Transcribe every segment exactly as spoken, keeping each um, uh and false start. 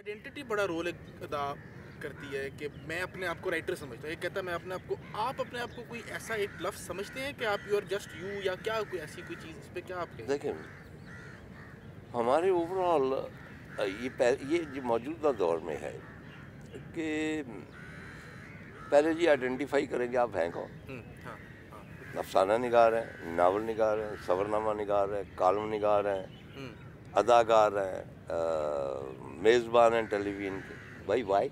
Identity बड़ा role अदा करती है कि मैं अपने आप को राइटर समझता हूँ। एक कहता है मैं अपने आप को, आप अपने आप को कोई ऐसा एक लफ्ज़ समझते हैं कि आप यू आर जस्ट यू, या क्या कोई ऐसी कोई चीज़ इस पर क्या आप देखें? हमारे ओवरऑल ये ये जो मौजूदा दौर में है कि पहले जी आइडेंटिफाई करेंगे आप हैं कौन। हाँ, हाँ। अफसाना निगार हैं, नावल निगार हैं, सवरनामा निगार हैं, कालम निगार हैं, अदाकार हैं, मेज़बान हैं टेलीविज़न के। भाई वाई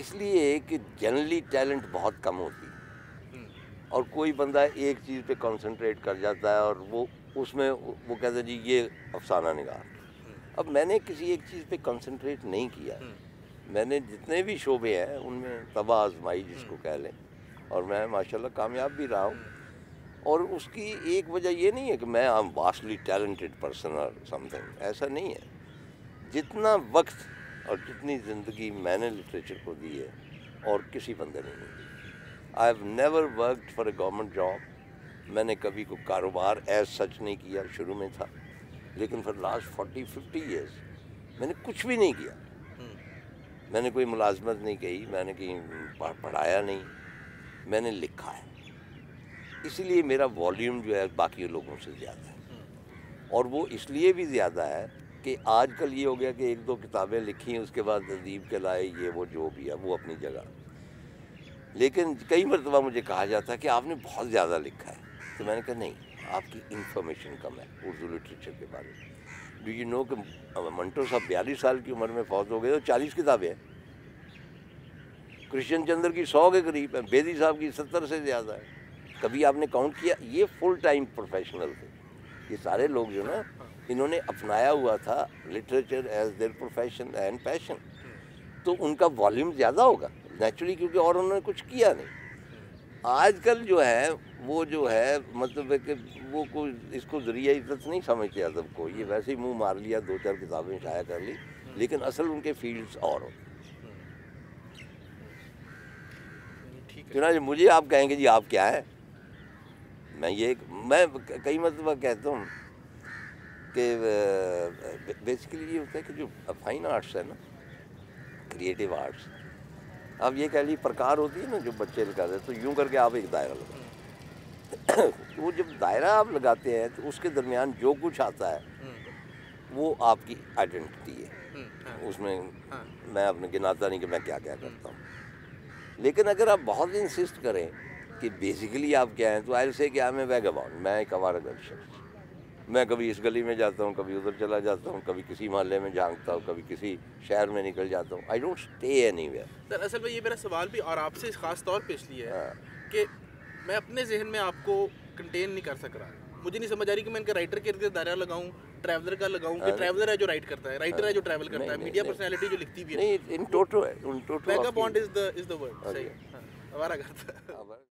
इसलिए कि जनरली टैलेंट बहुत कम होती है और कोई बंदा एक चीज़ पे कंसंट्रेट कर जाता है और वो उसमें वो कहता है जी ये अफसाना निगार। अब मैंने किसी एक चीज़ पे कंसंट्रेट नहीं किया। मैंने जितने भी शोबे हैं उनमें तबा आजमाई जिसको कह लें, और मैं माशाल्लाह कामयाब भी रहा हूँ। और उसकी एक वजह ये नहीं है कि मैं I am vastly talented person और समथिंग, ऐसा नहीं है। जितना वक्त और जितनी ज़िंदगी मैंने लिटरेचर को दी है और किसी बंदे ने नहीं दी। I have never worked for a government job. मैंने कभी कोई कारोबार एज सच नहीं किया, शुरू में था, लेकिन for last forty fifty years मैंने कुछ भी नहीं किया। मैंने कोई मुलाजमत नहीं की, मैंने कहीं पढ़ाया नहीं, मैंने लिखा है। इसलिए मेरा वॉल्यूम जो है बाकी लोगों से ज़्यादा है, और वो इसलिए भी ज़्यादा है कि आजकल ये हो गया कि एक दो किताबें लिखी उसके बाद तहदीब के लाए ये वो जो भी है वो अपनी जगह। लेकिन कई मरतबा मुझे कहा जाता है कि आपने बहुत ज़्यादा लिखा है, तो मैंने कहा नहीं, आपकी इंफॉर्मेशन कम है उर्दू लिटरेचर के बारे में। डू यू नो कि मंटो साहब बयालीस साल की उम्र में फौत हो गए, तो चालीस किताबें हैं। कृष्ण चंद्र की सौ के करीब है, बेदी साहब की सत्तर से ज़्यादा है। कभी आपने काउंट किया? ये फुल टाइम प्रोफेशनल थे ये सारे लोग, जो ना इन्होंने अपनाया हुआ था literature as their profession and passion, तो उनका वॉल्यूम ज़्यादा होगा नेचुरली, क्योंकि और उन्होंने कुछ किया नहीं। आजकल जो है वो जो है मतलब है कि वो कोई इसको ज़रिया इज्जत नहीं समझते अदब को, ये वैसे ही मुंह मार लिया, दो चार किताबें शाया कर ली, लेकिन असल उनके फील्ड्स और हो। चुनांचे मुझे आप कहेंगे जी आप क्या है, मैं ये मैं कई मतलब कहता हूँ कि बेसिकली ये होता है कि जो फाइन आर्ट्स है ना, क्रिएटिव आर्ट्स, अब ये कह ली प्रकार होती है ना जो बच्चे लगाते हैं, तो यूं करके आप एक दायरा लगाते हैं। वो जब दायरा आप लगाते हैं तो उसके दरमियान जो कुछ आता है वो आपकी आइडेंटिटी है। उसमें मैं अपने गिनाता नहीं कि मैं क्या क्या करता हूँ, लेकिन अगर आप बहुत इंसिस्ट करें कि बेसिकली आप क्या हैं, तो आई से क्या मैं वैगबाउंड, मैं एक आवारा शख्स, मैं कभी इस गली में जाता हूँ, कभी उधर चला जाता हूँ, कभी किसी मोहल्ले में झांकता हूँ, कभी किसी शहर में निकल जाता हूँ। I don't stay anywhere. Sir असल में ये मेरा सवाल भी और आपसे ख़ास तौर पे इसलिए है हाँ। कि मैं अपने जहन में आपको कंटेन नहीं कर सक रहा, मुझे नहीं समझ आ रही कि मैं इनका राइटर के लिए दायरा लगाऊँ, ट्रैवलर का लगाऊँ कि ट्रैवलर है जो राइट करता है, राइटर है जो ट्रैवल करता है, मीडिया पर्सनैलिटी जो लिखती भी है।